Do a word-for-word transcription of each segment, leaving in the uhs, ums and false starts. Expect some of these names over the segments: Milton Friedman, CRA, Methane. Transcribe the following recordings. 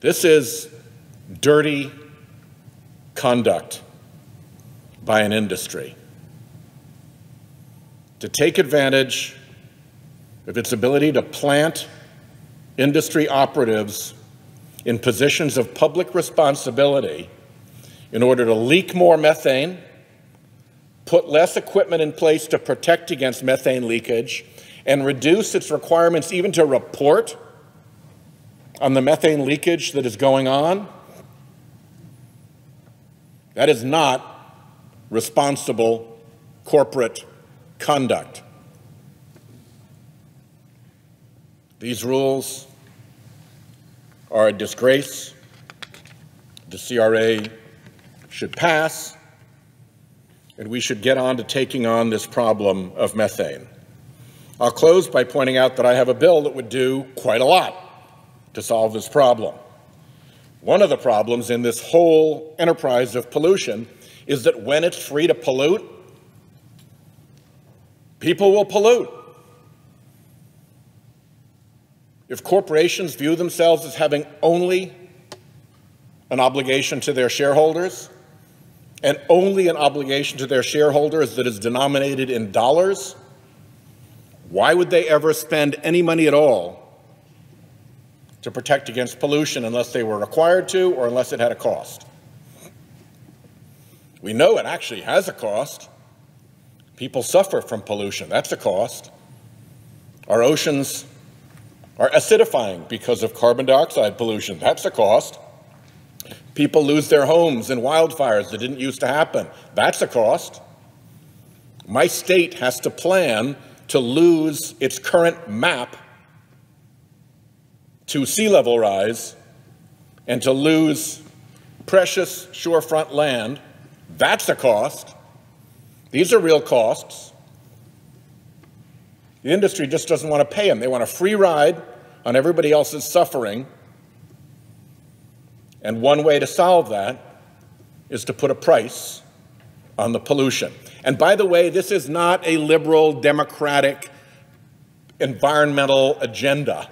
This is dirty conduct by an industry to take advantage of its ability to plant industry operatives in positions of public responsibility in order to leak more methane, put less equipment in place to protect against methane leakage, and reduce its requirements even to report on the methane leakage that is going on. That is not responsible corporate conduct. These rules are a disgrace. The C R A should pass, and we should get on to taking on this problem of methane. I'll close by pointing out that I have a bill that would do quite a lot to solve this problem. One of the problems in this whole enterprise of pollution is that when it's free to pollute, people will pollute. If corporations view themselves as having only an obligation to their shareholders, and only an obligation to their shareholders that is denominated in dollars, why would they ever spend any money at all to protect against pollution unless they were required to or unless it had a cost? We know it actually has a cost. People suffer from pollution. That's a cost. Our oceans are acidifying because of carbon dioxide pollution. That's a cost. People lose their homes in wildfires that didn't used to happen. That's a cost. My state has to plan to lose its current map to sea level rise and to lose precious shorefront land. That's a cost. These are real costs. The industry just doesn't want to pay them. They want a free ride on everybody else's suffering. And one way to solve that is to put a price on the pollution. And by the way, this is not a liberal, democratic, environmental agenda.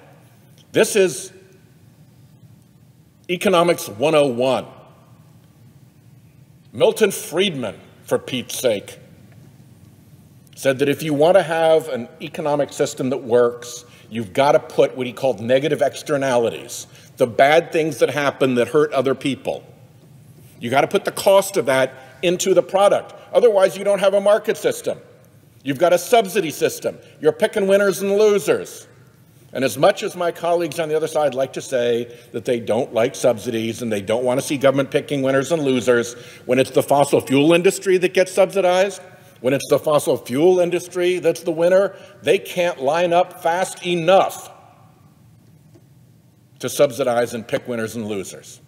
This is economics one oh one. Milton Friedman, for Pete's sake, said that if you want to have an economic system that works, you've got to put what he called negative externalities, the bad things that happen that hurt other people. You've got to put the cost of that into the product. Otherwise, you don't have a market system. You've got a subsidy system. You're picking winners and losers. And as much as my colleagues on the other side like to say that they don't like subsidies and they don't want to see government picking winners and losers, when it's the fossil fuel industry that gets subsidized, when it's the fossil fuel industry that's the winner, they can't line up fast enough to subsidize and pick winners and losers.